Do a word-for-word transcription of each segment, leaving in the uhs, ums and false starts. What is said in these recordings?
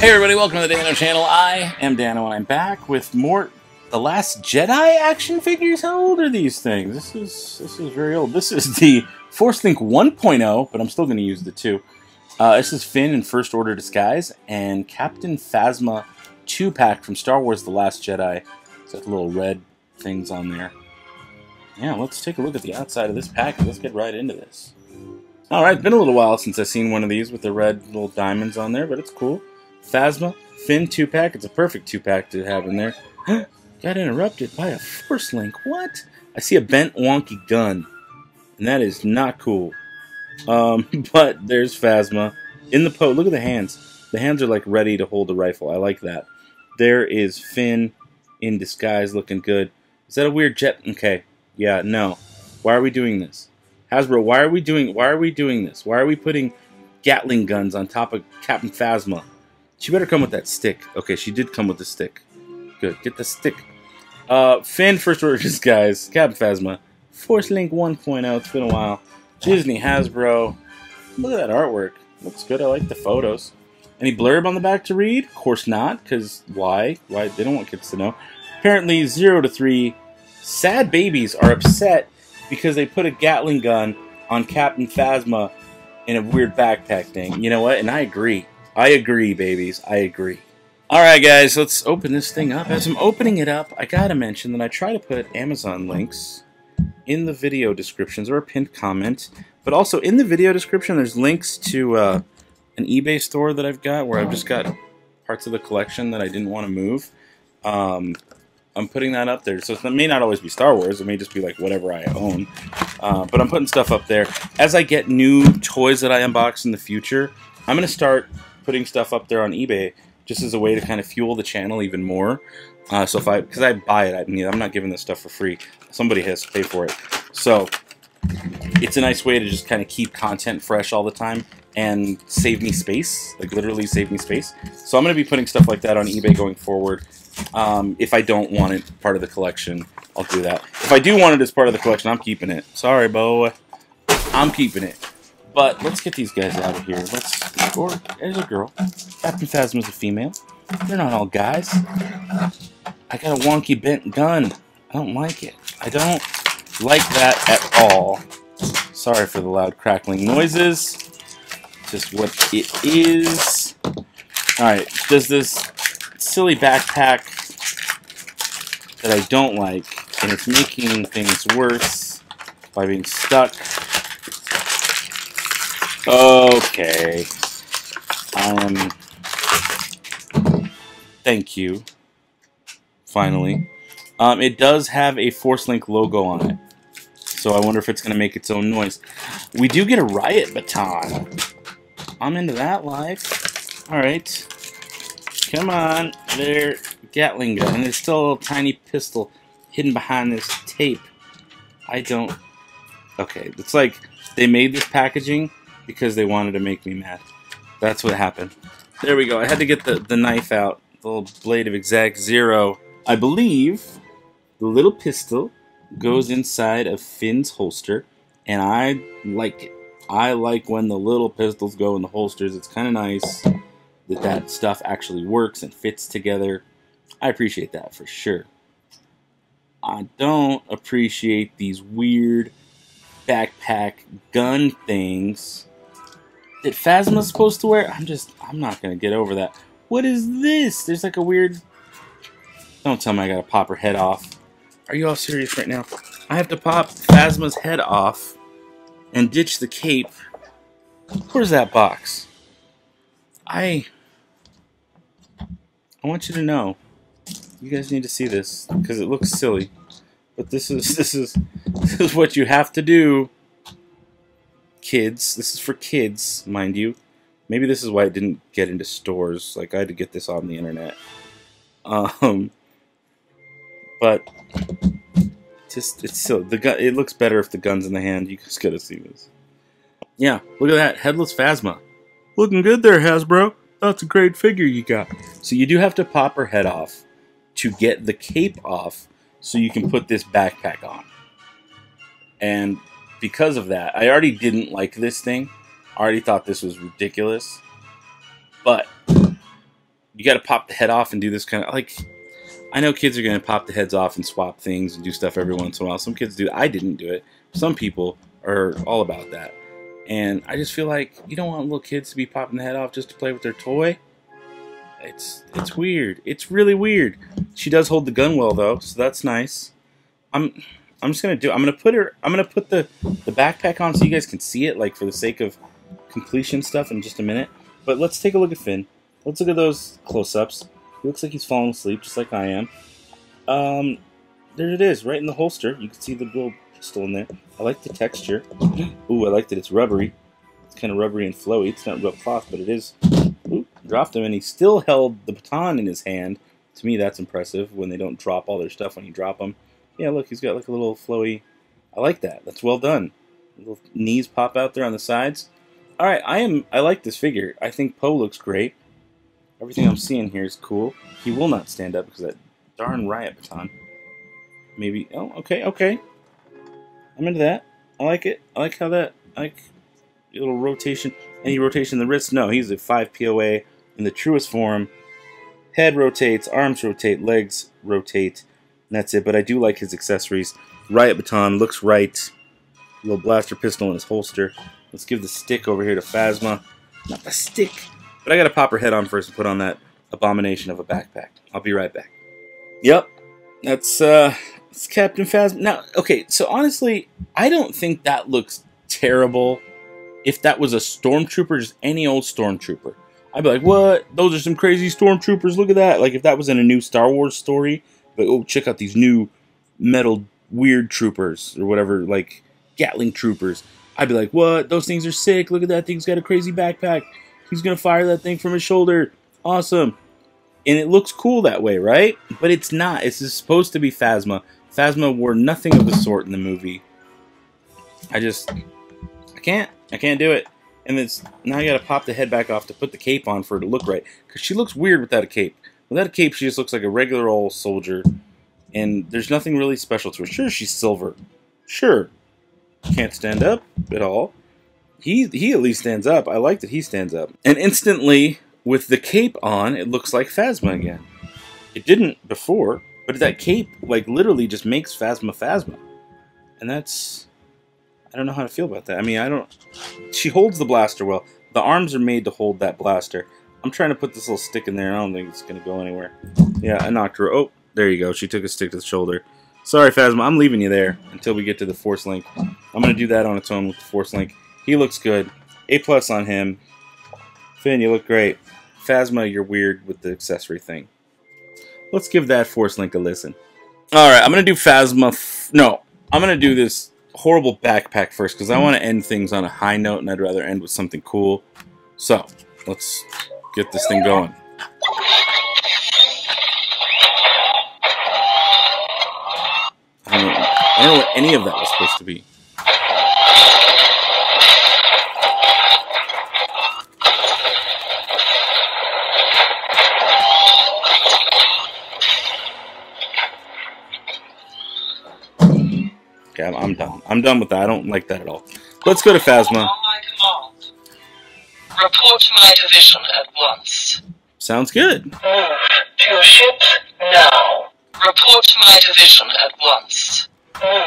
Hey everybody, welcome to the Dano channel. I am Dano and I'm back with more The Last Jedi action figures. How old are these things? This is this is very old. This is the Force Link one point oh, but I'm still going to use the two. Uh, this is Finn in First Order Disguise and Captain Phasma two pack from Star Wars The Last Jedi. It's got little red things on there. Yeah, let's take a look at the outside of this pack and let's get right into this. Alright, it's been a little while since I've seen one of these with the red little diamonds on there, but it's cool. Phasma, Finn two pack. It's a perfect two pack to have in there. Got interrupted by a Force Link. What? I see a bent, wonky gun. And that is not cool. Um, but there's Phasma. In the Poe. Look at the hands. The hands are like ready to hold the rifle. I like that. There is Finn in disguise looking good. Is that a weird jet? Okay. Yeah, no. Why are we doing this? Hasbro, why are we doing, why are we doing this? Why are we putting Gatling guns on top of Captain Phasma? She better come with that stick. Okay, she did come with the stick. Good, get the stick. Uh, Finn, First Order Disguise, Captain Phasma, Force Link one point oh, it's been a while. Disney, Hasbro. Look at that artwork. Looks good, I like the photos. Any blurb on the back to read? Of course not, because why? Why? They don't want kids to know. Apparently, zero to three sad babies are upset because they put a Gatling gun on Captain Phasma in a weird backpack thing. You know what? And I agree. I agree, babies. I agree. Alright, guys. Let's open this thing up. As I'm opening it up, I gotta mention that I try to put Amazon links in the video descriptions or a pinned comment. But also, in the video description, there's links to uh, an eBay store that I've got where I've just got parts of the collection that I didn't want to move. Um, I'm putting that up there. So it may not always be Star Wars. It may just be like whatever I own. Uh, but I'm putting stuff up there. As I get new toys that I unbox in the future, I'm going to start putting stuff up there on eBay just as a way to kind of fuel the channel even more. Uh, so if I, because I buy it, I mean, I'm not giving this stuff for free. Somebody has to pay for it. So it's a nice way to just kind of keep content fresh all the time and save me space, like literally save me space. So I'm going to be putting stuff like that on eBay going forward. Um, if I don't want it part of the collection, I'll do that. If I do want it as part of the collection, I'm keeping it. Sorry, Bo. I'm keeping it. But let's get these guys out of here. Let's. Or there's a girl. Captain Phasma's a female. They're not all guys. I got a wonky bent gun. I don't like it. I don't like that at all. Sorry for the loud crackling noises. Just what it is. All right. Does this silly backpack that I don't like, and it's making things worse by being stuck. Okay. Um. Thank you. Finally. Um, it does have a Force Link logo on it. So I wonder if it's going to make its own noise. We do get a riot baton. I'm into that life. Alright. Come on. There. Gatling gun. And there's still a little tiny pistol hidden behind this tape. I don't... Okay. It's like they made this packaging because they wanted to make me mad. That's what happened. There we go. I had to get the, the knife out. The little blade of exact zero. I believe the little pistol goes inside of Finn's holster. And I like it. I like when the little pistols go in the holsters. It's kind of nice that that stuff actually works and fits together. I appreciate that for sure. I don't appreciate these weird backpack gun things that Phasma's supposed to wear. I'm just, I'm not going to get over that. What is this? There's like a weird... Don't tell me I got to pop her head off. Are you all serious right now? I have to pop Phasma's head off and ditch the cape. Where's that box? I... I want you to know. You guys need to see this because it looks silly. But this is, this is, this is what you have to do. Kids. This is for kids, mind you. Maybe this is why it didn't get into stores. Like, I had to get this on the internet. Um, but just it's so the gun. It looks better if the gun's in the hand. You guys gotta see this. Yeah, look at that headless Phasma. Looking good there, Hasbro. That's a great figure you got. So you do have to pop her head off to get the cape off, so you can put this backpack on. And because of that, I already didn't like this thing. I already thought this was ridiculous. But you got to pop the head off and do this kind of, like, I know kids are going to pop the heads off and swap things and do stuff every once in a while. Some kids do. I didn't do it. Some people are all about that. And I just feel like you don't want little kids to be popping the head off just to play with their toy. It's it's weird. It's really weird. She does hold the gun well though, so that's nice. I'm I'm just gonna do. I'm gonna put her. I'm gonna put the the backpack on so you guys can see it, like for the sake of completion stuff, in just a minute. But let's take a look at Finn. Let's look at those close-ups. He looks like he's falling asleep, just like I am. Um, there it is, right in the holster. You can see the little pistol in there. I like the texture. Ooh, I like that it's rubbery. It's kind of rubbery and flowy. It's not real cloth, but it is. Ooh, dropped him, and he still held the baton in his hand. To me, that's impressive when they don't drop all their stuff when you drop them. Yeah, look, he's got like a little flowy. I like that. That's well done. Little knees pop out there on the sides. All right, I am. I like this figure. I think Poe looks great. Everything I'm seeing here is cool. He will not stand up because of that darn riot baton. Maybe. Oh, okay, okay. I'm into that. I like it. I like how that. I like your little rotation. Any rotation in the wrist? No, he's a five P O A in the truest form. Head rotates, arms rotate, legs rotate, and that's it. But I do like his accessories. Riot baton looks right. Little blaster pistol in his holster. Let's give the stick over here to Phasma. Not the stick. But I gotta pop her head on first and put on that abomination of a backpack. I'll be right back. Yep, that's uh, it's Captain Phasma. Now, okay, so honestly, I don't think that looks terrible. If that was a stormtrooper, just any old stormtrooper, I'd be like, what? Those are some crazy stormtroopers, look at that. Like if that was in a new Star Wars story, but oh, check out these new metal weird troopers or whatever, like Gatling troopers. I'd be like, what? Those things are sick, look at that thing's got a crazy backpack. He's going to fire that thing from his shoulder. Awesome. And it looks cool that way, right? But it's not. It's supposed to be Phasma. Phasma wore nothing of the sort in the movie. I just... I can't. I can't do it. And it's, now I got to pop the head back off to put the cape on for her to look right. Because she looks weird without a cape. Without a cape, she just looks like a regular old soldier. And there's nothing really special to her. Sure, she's silver. Sure. Can't stand up at all. He, he at least stands up. I like that he stands up. And instantly, with the cape on, it looks like Phasma again. It didn't before, but that cape, like, literally just makes Phasma Phasma. And that's... I don't know how to feel about that. I mean, I don't... She holds the blaster well. The arms are made to hold that blaster. I'm trying to put this little stick in there, and I don't think it's going to go anywhere. Yeah, I knocked her. Oh, there you go. She took a stick to the shoulder. Sorry, Phasma. I'm leaving you there until we get to the Force Link. I'm going to do that on its own with the Force Link. He looks good. A plus on him. Finn, you look great. Phasma, you're weird with the accessory thing. Let's give that Force Link a listen. Alright, I'm going to do Phasma... F no, I'm going to do this horrible backpack first because I want to end things on a high note and I'd rather end with something cool. So, let's get this thing going. I don't know, I don't know what any of that was supposed to be. I'm, I'm done. I'm done with that. I don't like that at all. Let's go to Phasma. On my command. Report to my division at once. Sounds good. Move to your ship now. Report to my division at once. Move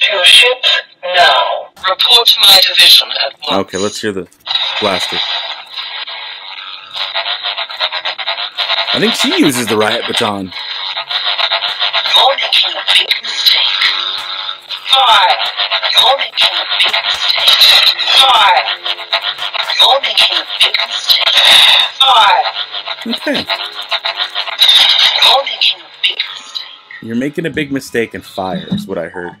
to your ship now. Report to my division at once. Okay, let's hear the blaster. I think she uses the riot baton. You're making a big mistake. Fire! You're making a big mistake. Fire! You're making a big mistake. Fire! Okay. You're making a big mistake. You're making a big mistake and fire is what I heard.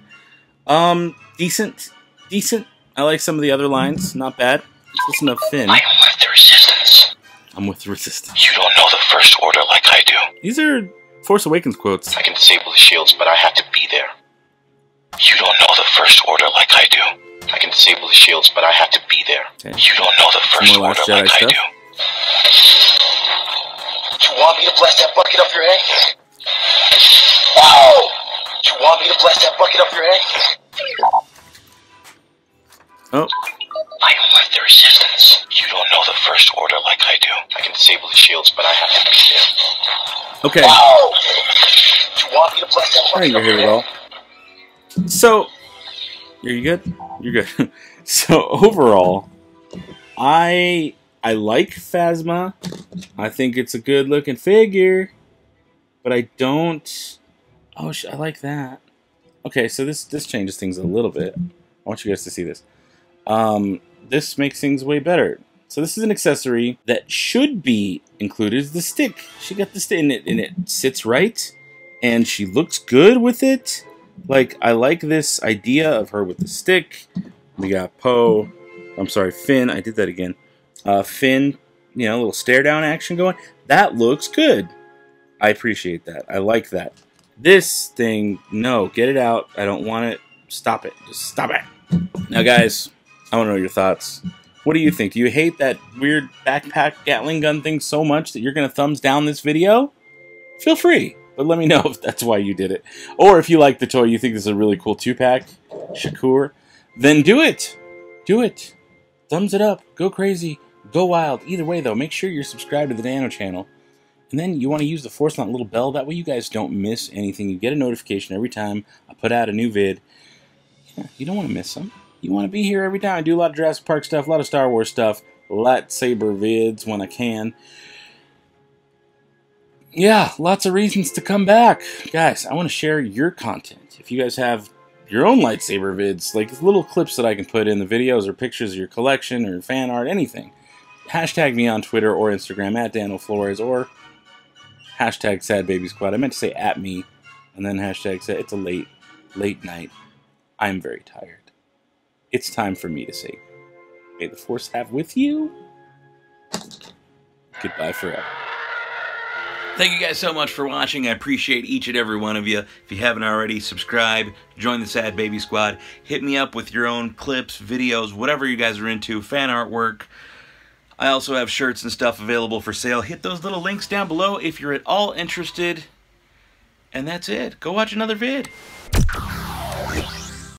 Um, decent. Decent. I like some of the other lines. Not bad. Let's listen to Finn. I am with the Resistance. I'm with the Resistance. You don't know the First Order like I do. These are Force Awakens quotes. I can disable the shields, but I have to be there. You don't know the First Order like I do. I can disable the shields, but I have to be there. Okay. You don't know the First Order like stuff. I do. You want me to blast that bucket off your head? Whoa! You want me to blast that bucket off your head? Oh. I don't like the resistance. You don't know the First Order like I do. I can disable the shields, but I have to be there. Okay. Wow! Do you want me to bless that one? I think you're here at all. So, are you good? You're good. So overall, I I like Phasma. I think it's a good looking figure, but I don't. Oh, I like that. Okay, so this this changes things a little bit. I want you guys to see this. Um, this makes things way better. So this is an accessory that should be included. Is the stick? She got the stick, and it and it sits right, and she looks good with it. Like, I like this idea of her with the stick. We got Poe. I'm sorry, Finn. I did that again. Uh, Finn, you know, a little stare down action going. That looks good. I appreciate that. I like that. This thing, no, get it out. I don't want it. Stop it. Just stop it. Now, guys, I want to know your thoughts. What do you think? Do you hate that weird backpack Gatling gun thing so much that you're going to thumbs down this video? Feel free. But let me know if that's why you did it. Or if you like the toy, you think this is a really cool two-pack, Shakur, then do it. Do it. Thumbs it up. Go crazy. Go wild. Either way, though, make sure you're subscribed to the Dano channel. And then you want to use the Force Link little bell. That way you guys don't miss anything. You get a notification every time I put out a new vid. Yeah, you don't want to miss them. You want to be here every time. I do a lot of Jurassic Park stuff, a lot of Star Wars stuff, lightsaber vids when I can. Yeah, lots of reasons to come back. Guys, I want to share your content. If you guys have your own lightsaber vids, like little clips that I can put in the videos or pictures of your collection or fan art, anything, hashtag me on Twitter or Instagram at Daniel Flores or hashtag Sad Baby Squad. I meant to say at me and then hashtag Sad. It's a late, late night. I'm very tired. It's time for me to say, may the Force have with you. Goodbye forever. Thank you guys so much for watching. I appreciate each and every one of you. If you haven't already, subscribe, join the Sad Baby Squad, hit me up with your own clips, videos, whatever you guys are into, fan artwork. I also have shirts and stuff available for sale. Hit those little links down below if you're at all interested. And that's it. Go watch another vid.